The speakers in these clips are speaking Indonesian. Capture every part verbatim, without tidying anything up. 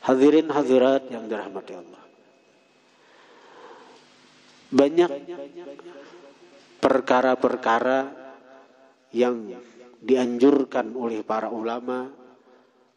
Hadirin hadirat yang dirahmati Allah, banyak perkara-perkara yang dianjurkan oleh para ulama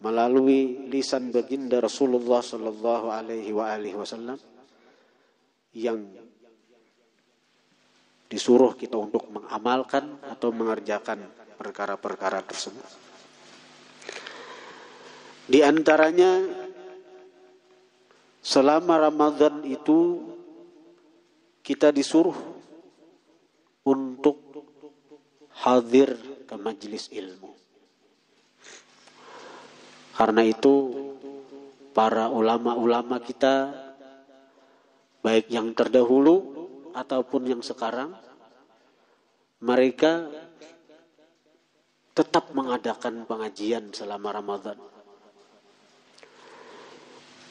melalui lisan baginda Rasulullah sallallahu alaihi wa alihi wasallam yang disuruh kita untuk mengamalkan atau mengerjakan perkara-perkara tersebut. Di antaranya, selama Ramadan itu kita disuruh untuk hadir ke majelis ilmu. Karena itu para ulama-ulama kita, baik yang terdahulu ataupun yang sekarang, mereka tetap mengadakan pengajian selama Ramadan.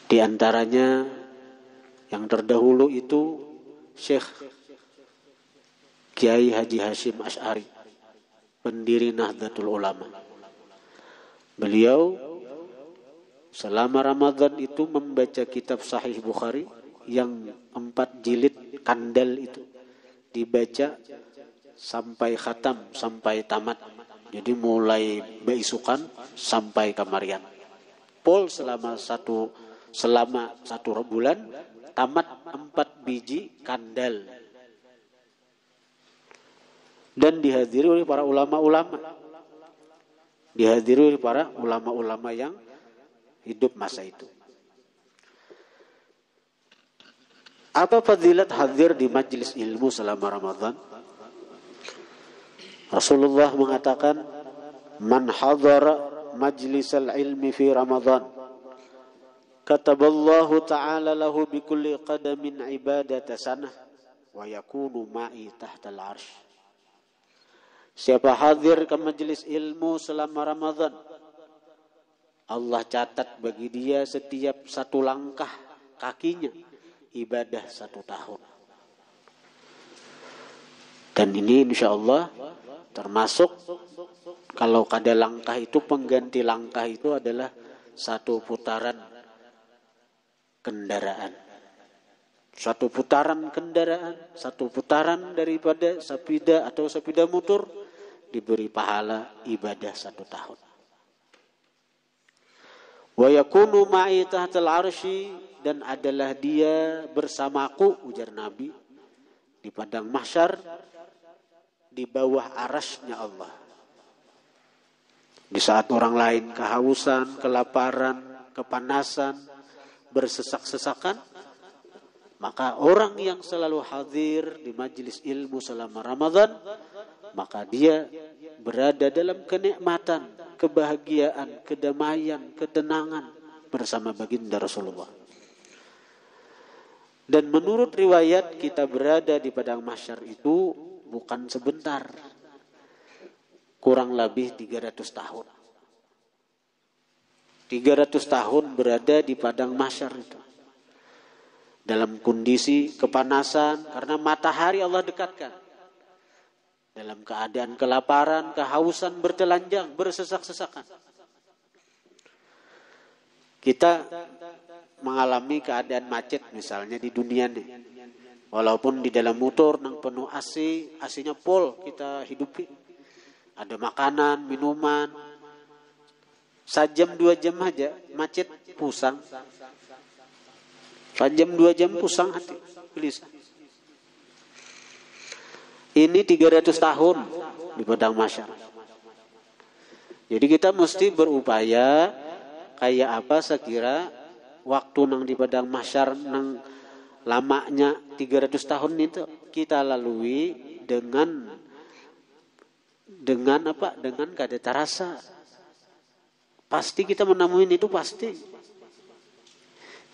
Di antaranya yang terdahulu itu Syekh Kiai Haji Hasyim Ash'ari, pendiri Nahdlatul Ulama. Beliau selama Ramadan itu membaca kitab Sahih Bukhari yang empat jilid kandal itu, dibaca sampai khatam, sampai tamat. Jadi mulai baisukan sampai kamarian. Pol selama satu Selama satu bulan, tamat empat biji kandal. Dan dihadiri oleh para ulama-ulama. Dihadiri oleh para ulama-ulama yang hidup masa itu. Apa fadilat hadir di majelis ilmu selama Ramadan? Rasulullah mengatakan, "Man hadara majlisal ilmi fi Ramadan, kataballahu ta'ala lahu bikulli qadamin ibadata sanah wa yakunu ma'i tahtal arsh." Siapa hadir ke majelis ilmu selama Ramadan, Allah catat bagi dia setiap satu langkah kakinya ibadah satu tahun. Dan ini insyaallah termasuk, kalau kada langkah itu pengganti langkah itu adalah satu putaran kendaraan, satu putaran kendaraan, satu putaran daripada sepeda atau sepeda motor diberi pahala ibadah satu tahun. Wa yakunu ma'i tahtal arsy, dan adalah dia bersamaku, ujar Nabi, di Padang Mahsyar di bawah arasy-Nya Allah. Di saat orang lain kehausan, kelaparan, kepanasan, bersesak-sesakan, maka orang yang selalu hadir di majelis ilmu selama Ramadan, maka dia berada dalam kenikmatan, kebahagiaan, kedamaian, ketenangan bersama baginda Rasulullah. Dan menurut riwayat, kita berada di Padang Mahsyar itu bukan sebentar, kurang lebih tiga ratus tahun. tiga ratus tahun berada di Padang Mahsyar itu. Dalam kondisi kepanasan, karena matahari Allah dekatkan. Dalam keadaan kelaparan, kehausan, bertelanjang, bersesak-sesakan. Kita mengalami keadaan macet misalnya di dunia nih. Walaupun di dalam motor nang penuh A C, A C-nya pol kita hidupi. Ada makanan, minuman, sajam dua jam aja macet pusang, sajam dua jam pusang hati, gelisah. Ini tiga ratus tahun di Padang Mahsyar. Jadi kita mesti berupaya kayak apa sekira waktu nang di Padang Mahsyar nang lamanya tiga ratus tahun itu kita lalui dengan dengan apa dengan kada terasa. Pasti kita menemuin itu, pasti.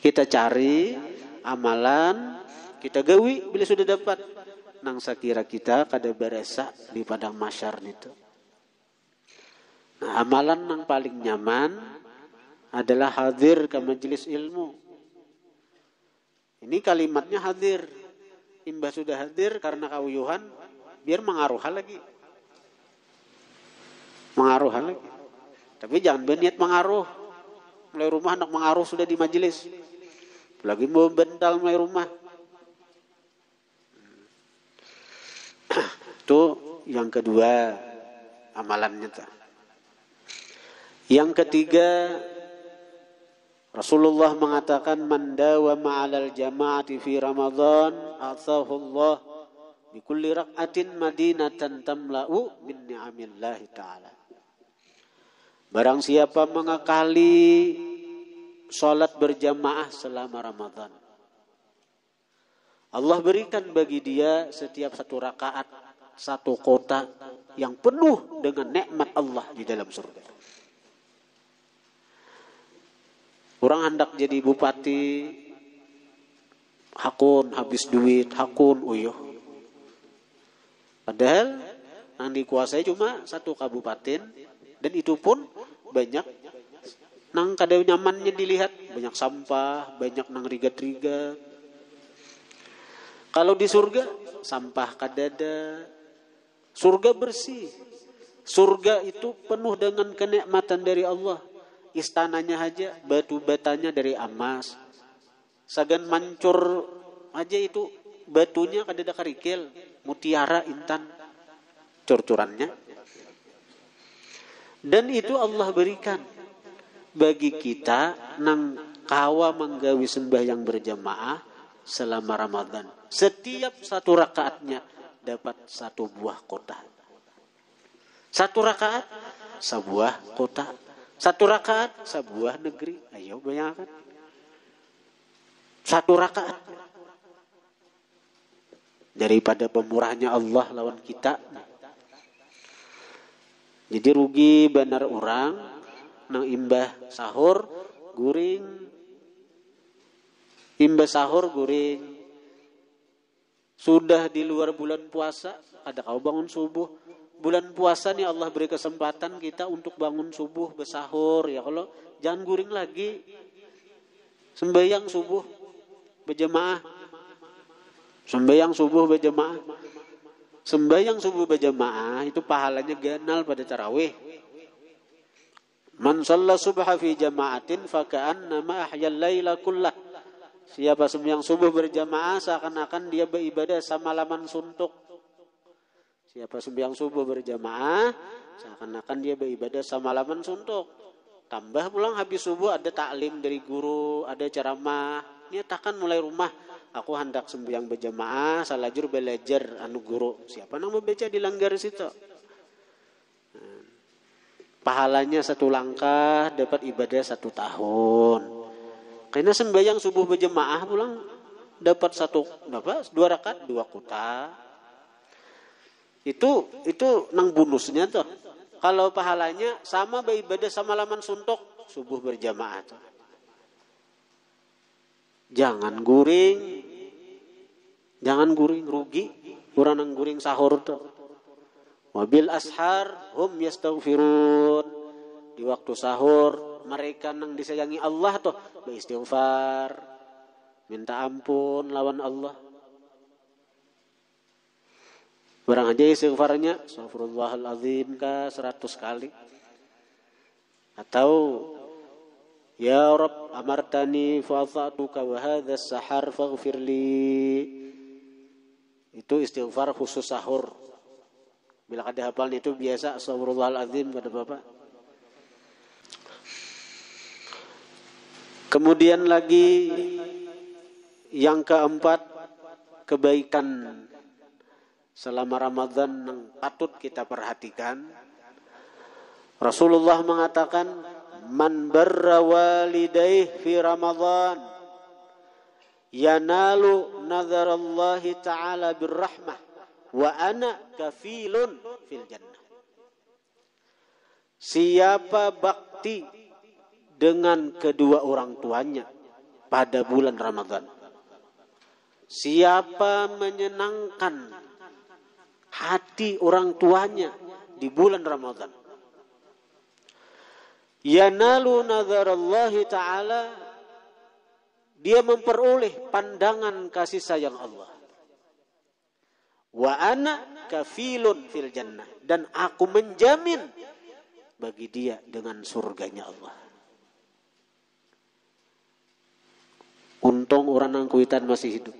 Kita cari amalan, kita gawi bila sudah dapat. Nang sakira kita kada berasa di Padang Mahsyar itu. Nah, amalan yang paling nyaman adalah hadir ke majelis ilmu. Ini kalimatnya hadir. Imbah sudah hadir karena kawuyuhan, biar mengaruh lagi. Mengaruh lagi. Tapi jangan berniat mengaruh. mulai rumah nak mengaruh sudah di majelis, lagi membental mulai rumah. Itu yang kedua amalannya. Yang ketiga, Rasulullah mengatakan man dawama 'alal jama'ati fi Ramadan atsahu Allah bi kulli rak'atin madinatan tamla'u min ni'amillah ta'ala. Barang siapa mengakali salat berjamaah selama Ramadan, Allah berikan bagi dia setiap satu rakaat satu kota yang penuh dengan nikmat Allah di dalam surga. Orang hendak jadi bupati, hakun habis duit, hakun uyuh. Padahal yang dikuasai cuma satu kabupaten, dan itu pun banyak nang kada nyamannya dilihat, banyak sampah, banyak nang rigat-rigat. Kalau di surga sampah kadada, surga bersih, surga itu penuh dengan kenikmatan dari Allah. Istananya aja batu batanya dari emas, sagan mancur aja itu batunya kadada karikil, mutiara intan curcurannya. Dan itu Allah berikan bagi kita nang kawa menggawi sembahyang berjamaah selama Ramadan, setiap satu rakaatnya dapat satu buah kota. Satu rakaat sebuah kota, satu rakaat sebuah negeri. Ayo bayangkan. Satu rakaat. Daripada pemurahnya Allah lawan kita. Jadi rugi benar orang nang imbah sahur guring. Imbah sahur guring. Sudah di luar bulan puasa, ada kau bangun subuh. Bulan puasa nih Allah beri kesempatan kita untuk bangun subuh, bersahur. Ya kalau jangan guring lagi. Sembahyang subuh berjamaah. Sembahyang subuh berjamaah. Sembahyang subuh berjamaah itu pahalanya ganal pada tarawih. Man shalla subha fi jama'atin fa ka'annama ahyal laila kullah. Siapa sembahyang subuh berjamaah seakan-akan dia beribadah semalaman suntuk. Siapa sembahyang subuh berjamaah, seakan-akan dia beribadah semalaman suntuk. Tambah pulang habis subuh ada taklim dari guru, ada ceramah. Niatakan mulai rumah, aku hendak sembahyang berjamaah, salajur belajar anu guru. Siapa nang membaca dilanggar situ. Pahalanya satu langkah, dapat ibadah satu tahun. Karena sembahyang subuh berjamaah pulang dapat satu, dapat dua rakaat, dua kota. Itu itu nang bonusnya tuh. Kalau pahalanya sama beribadah sama laman suntuk subuh berjamaah tuh. Jangan guring. Jangan guring rugi. Urang nang guring sahur tuh. Wabil ashar hum yastaghfirun. Di waktu sahur mereka nang disayangi Allah tuh beristighfar. Minta ampun lawan Allah. Barang aja istighfarnya astaghfirullahalazim ka seratus kali atau ya Rabb amartani fa ata'tuka wa hadzal sahar faghfirli. Itu istighfar khusus sahur. Bila kada hafalnya itu biasa astaghfirullahalazim pada Bapak. Kemudian lagi yang keempat, kebaikan selama Ramadan yang patut kita perhatikan. Rasulullah mengatakan man barra walidayh fi Ramadan yanalu nazarallahi ta'ala birrahmah wa ana kafilun fil jannah. Siapa bakti dengan kedua orang tuanya pada bulan Ramadan, siapa menyenangkan hati orang tuanya di bulan Ramadan, yanalu nazarallahi ta'ala, dia memperoleh pandangan kasih sayang Allah. Wa ana kafilun fil jannah, dan aku menjamin bagi dia dengan surganya Allah. Untung orang nang kuitan masih hidup.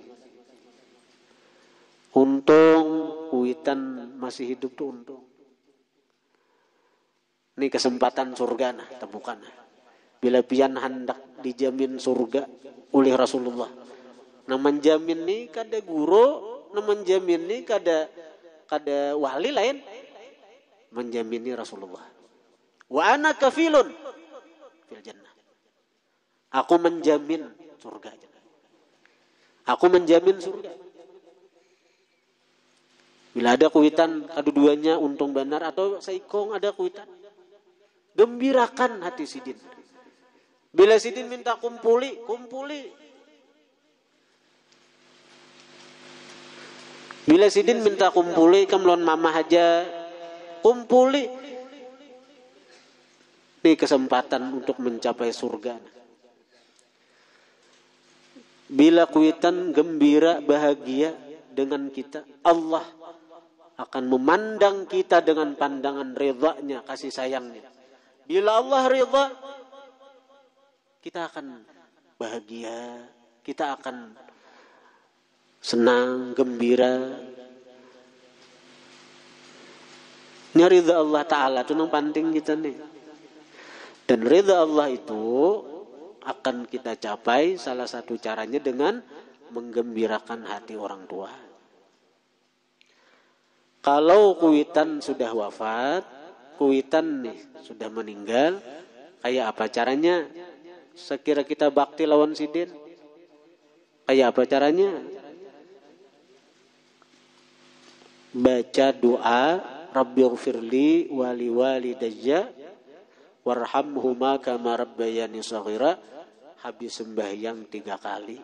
Untung kuitan masih hidup tuh untung. Ini kesempatan surga nah, temukan. Bila pian hendak dijamin surga oleh Rasulullah. Nah menjamin ni kada guru, nah menjamin ni kada kada wali lain. Menjamin ni Rasulullah. Wa ana kafilun fil jannah. Aku menjamin surga. Aku menjamin surga. Bila ada kuitan, kadu-duanya untung benar atau seikong ada kuitan. Gembirakan hati sidin. Bila sidin minta kumpuli, kumpuli. Bila sidin minta kumpuli, kemlon mama aja kumpuli. Ini kesempatan untuk mencapai surga. Bila kuitan gembira bahagia dengan kita, Allah akan memandang kita dengan pandangan ridha-Nya, kasih sayangnya. Bila Allah ridha, kita akan bahagia, kita akan senang, gembira. Ini ridha Allah Ta'ala, itu yang penting kita nih. Dan ridha Allah itu akan kita capai salah satu caranya dengan menggembirakan hati orang tua. Kalau kuitan sudah wafat, kuitan nih sudah meninggal, kayak apa caranya? Sekira kita bakti lawan sidin, kayak apa caranya? Baca doa Rabbighfirli wali walidayya warhamhuma kama rabbayani shaghira. Habis sembahyang tiga kali.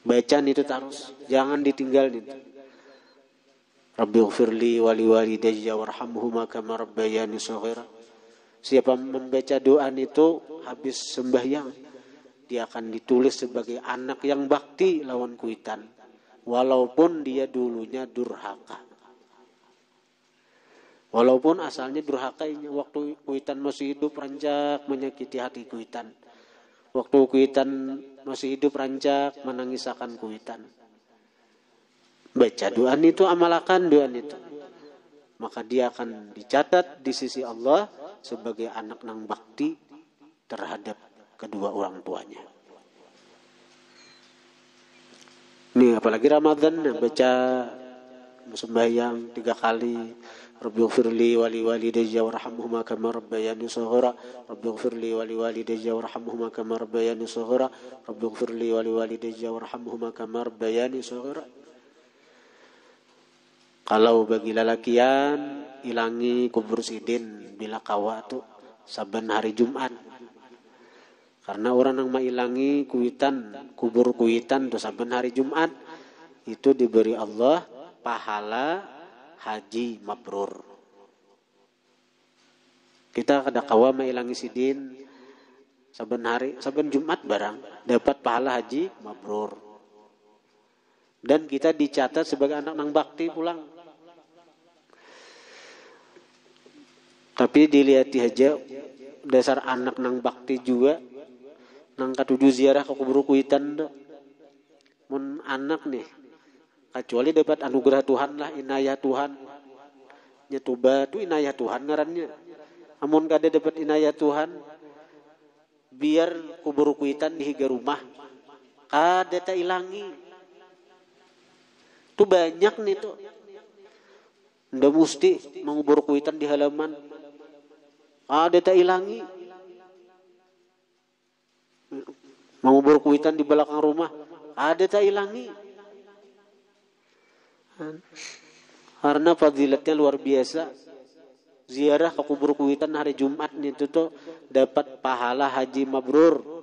Bacaan itu terus, jangan ditinggal itu. Rabbighfirli wali walidayya warhamhuma kama rabbayani shaghira. Siapa membaca doa itu habis sembahyang, dia akan ditulis sebagai anak yang bakti lawan kuitan, walaupun dia dulunya durhaka. Walaupun asalnya durhakainya, waktu kuitan masih hidup rancak menyakiti hati kuitan. Waktu kuitan masih hidup rancak menangisakan kuitan. Baca doan itu, amalakan doan itu. Maka dia akan dicatat di sisi Allah sebagai anak nang bakti terhadap kedua orang tuanya. Nih apalagi Ramadan, baca sembahyang tiga kali. Rabbighfirli wali walidayya warhamhuma kama rabbayani shaghira. Rabbighfirli wali walidayya warhamhuma kama rabbayani shaghira. Rabbighfirli wali walidayya warhamhuma kama rabbayani shaghira. Kalau bagi lalakian, ilangi kubur sidin bila kawa tu saban hari Jumat. Karena orang yang mailangi kuitan, kubur kuitan tu saban hari Jumat, itu diberi Allah pahala haji mabrur. Kita kada kawa mailangi sidin saben hari, saben Jumat barang dapat pahala haji mabrur. Dan kita dicatat sebagai anak nang bakti pulang. Tapi dilihat aja dasar anak nang bakti juga nang katuju ziarah ke kubur kuitan dah. Mun anak nih kecuali dapat anugerah Tuhan lah, inayah Tuhan. Nyetuba tu inayah Tuhan ngarannya. Amun kada dapat inayah Tuhan, biar kubur kuitan di higa rumah kada ta ilangi. Tu banyak nih tu. Nda musti mengubur kuitan di halaman. Kada ta ilangi. Mengubur kuitan di belakang rumah. Kada ta ilangi. Karena fadilatnya luar biasa. Ziarah ke kubur kuitan hari Jumat itu tuh dapat pahala haji mabrur.